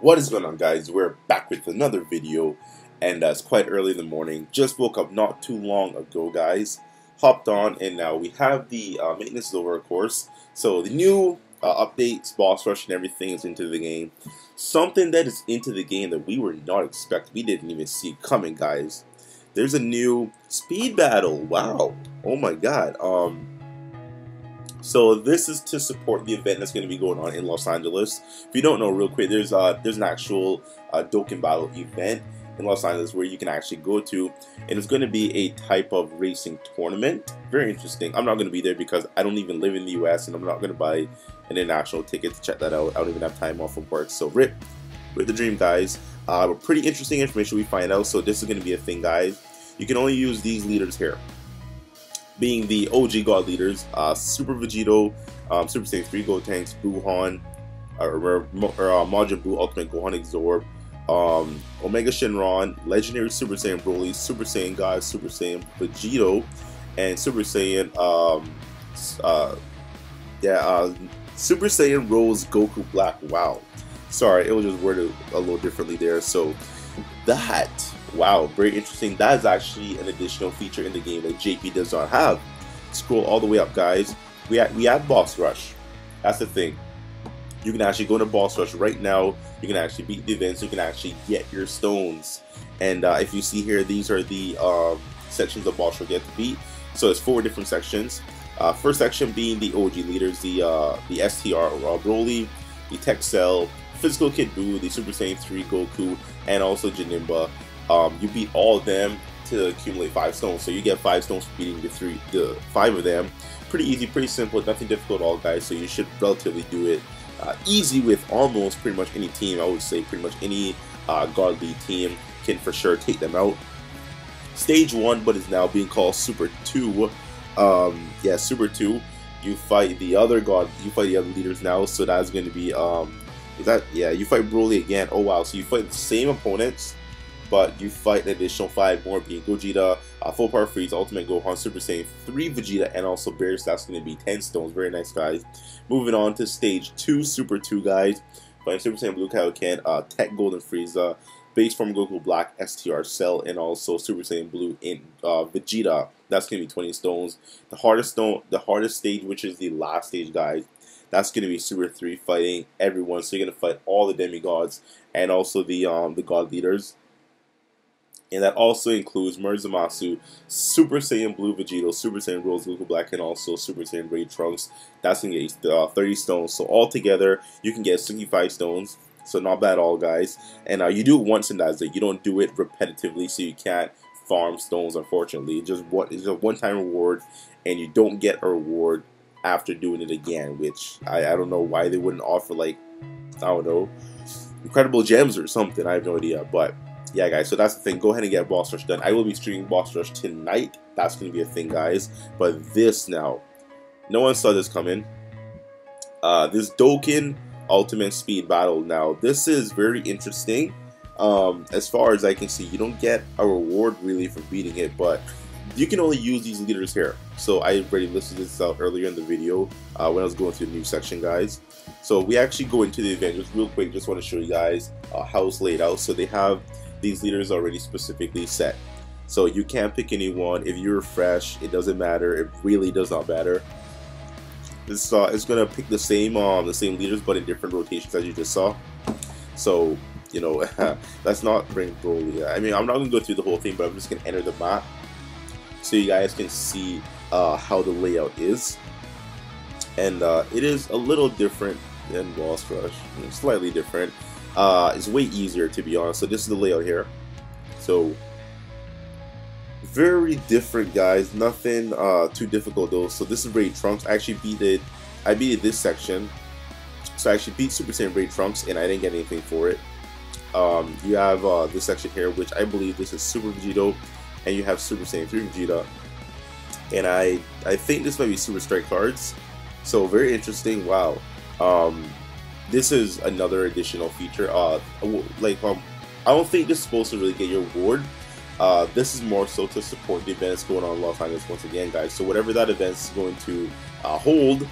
What is going on, guys? We're back with another video, and it's quite early in the morning. Just woke up not too long ago, guys. Hopped on, and now we have the maintenance is over, of course. So the new updates, Boss Rush, and everything is into the game. Something that is into the game that we were not expecting, we didn't even see coming, guys. There's a new speed battle. Wow. Oh my god. So this is to support the event that's going to be going on in Los Angeles. If you don't know, real quick, there's an actual Dokkan battle event in Los Angeles where you can actually go to, and it's going to be a type of racing tournament. Very interesting. I'm not going to be there because I don't even live in the US, and I'm not going to buy an international ticket to check that out. I don't even have time off of work. So rip with the dream, guys. Pretty interesting information we find out. So this is going to be a thing, guys. You can only use these leaders here, being the OG God leaders, Super Vegito, Super Saiyan 3 Gotenks, Buuhan, Majin Buu, Ultimate Gohan Absorb, Omega Shenron, Legendary Super Saiyan Broly, Super Saiyan God, Super Saiyan Vegito, and Super Saiyan, Super Saiyan Rose Goku Black. Wow. Sorry, it was just worded a little differently there. So that, wow, very interesting. That is actually an additional feature in the game that JP does not have. Scroll all the way up, guys. We have Boss Rush. That's the thing. You can actually go to Boss Rush right now. You can actually beat the events. You can actually get your stones. And if you see here, these are the sections of Boss Rush you have to beat. So it's four different sections. First section being the OG leaders, the STR Broly, the Tech Cell, Physical Kid Buu, the Super Saiyan 3 Goku, and also Janimba. You beat all of them to accumulate 5 stones, so you get 5 stones for beating the five of them. Pretty easy, pretty simple, nothing difficult at all, guys. So you should relatively do it easy with almost pretty much any team. I would say pretty much any God lead team can for sure take them out. Stage 1, but is now being called Super 2. Yeah, Super 2. You fight the other God. You fight the other leaders now. So that's going to be you fight Broly again. Oh wow! So you fight the same opponents, but you fight an additional 5 more, being Gogeta, Full Power Freeze, Ultimate Gohan, Super Saiyan 3 Vegeta, and also Beerus. That's going to be 10 stones. Very nice, guys. Moving on to Stage 2, Super 2, guys. Fighting Super Saiyan Blue Kaioken, Tech Golden Frieza, base form Goku Black, STR Cell, and also Super Saiyan Blue and Vegeta. That's going to be 20 stones. The hardest stage, which is the last stage, guys, that's going to be Super 3, fighting everyone. So you're going to fight all the demigods and also the God leaders. And that also includes Merzamasu, Super Saiyan Blue Vegito, Super Saiyan Rose Goku Black, and also Super Saiyan Raid Trunks. That's going to get 30 stones. So altogether, you can get 65 stones. So not bad at all, guys. And you do it once, and that's it. You don't do it repetitively, so you can't farm stones, unfortunately. It's a one-time reward, and you don't get a reward after doing it again, which I don't know why they wouldn't offer, like, I don't know, incredible gems or something. I have no idea, but yeah, guys, so that's the thing. Go ahead and get Boss Rush done. I will be streaming Boss Rush tonight. That's going to be a thing, guys. But this now, no one saw this coming. This Dokkan Ultimate Speed Battle now, this is very interesting. As far as I can see, you don't get a reward really for beating it, but you can only use these leaders here. So I already listed this out earlier in the video when I was going through the new section, guys. So we actually go into the event just real quick. Just want to show you guys how it's laid out. So they have these leaders already specifically set. So you can't pick anyone. If you're fresh, it doesn't matter. It really does not matter. It's gonna pick the same leaders, but in different rotations, as you just saw. So you know, let's not bring Broly. I mean, I'm not gonna go through the whole thing, but I'm just gonna enter the map, so you guys can see how the layout is. And it is a little different than Boss Rush, slightly different. It's way easier, to be honest. So this is the layout here. So very different, guys. Nothing too difficult though. So this is Raid Trunks. I actually beat it. I beat this section. So I actually beat Super Saiyan Raid Trunks, and I didn't get anything for it. You have this section here, which I believe this is Super Vegito, and you have Super Saiyan 3 Vegeta, and I think this might be Super Strike cards. So very interesting. Wow. This is another additional feature. I don't think this is supposed to really get your reward. This is more so to support the events going on in Los Angeles once again, guys. So whatever that event's going to hold,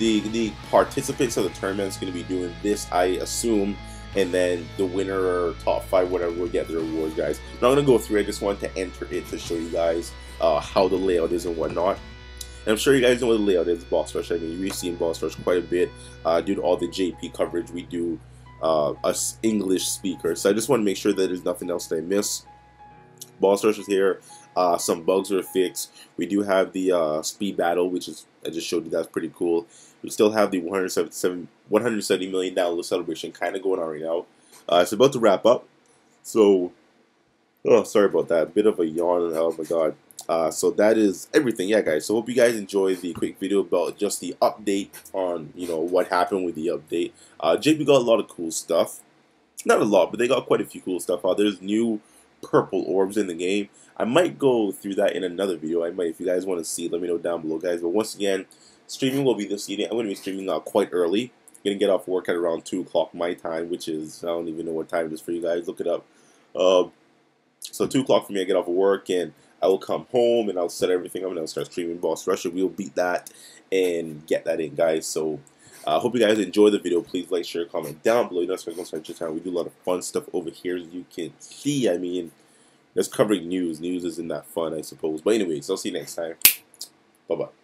the participants of the tournament is going to be doing this, I assume, and then the winner or top 5, whatever, will get the reward, guys. I'm not going to go through it, I just wanted to enter it to show you guys how the layout is and whatnot. And I'm sure you guys know what the layout is, Boss Rush. I mean, we've seen Boss Rush quite a bit due to all the JP coverage we do, us English speakers. So I just want to make sure that there's nothing else that I miss. Boss Rush is here. Some bugs were fixed. We do have the speed battle, which is, I just showed you, that's pretty cool. We still have the 170 million download celebration kind of going on right now. It's about to wrap up. So, oh, sorry about that. Bit of a yawn. Oh my god. So that is everything, yeah, guys. So hope you guys enjoyed the quick video about just the update on, you know, what happened with the update. JP got a lot of cool stuff. Not a lot, but they got quite a few cool stuff out. There's new purple orbs in the game. I might go through that in another video. I might, if you guys want to see, let me know down below, guys. But once again, streaming will be this evening. I'm going to be streaming quite early. I'm going to get off work at around 2 o'clock my time, which is, I don't even know what time it is for you guys. Look it up. So 2 o'clock for me, I get off of work, and I will come home, and I'll set everything up, and I'll start streaming Boss Rush. We'll beat that and get that in, guys. So I hope you guys enjoy the video. Please like, share, comment down below. You know, we do a lot of fun stuff over here, as you can see. I mean, that's covering news. News isn't that fun, I suppose. But anyways, I'll see you next time. Bye-bye.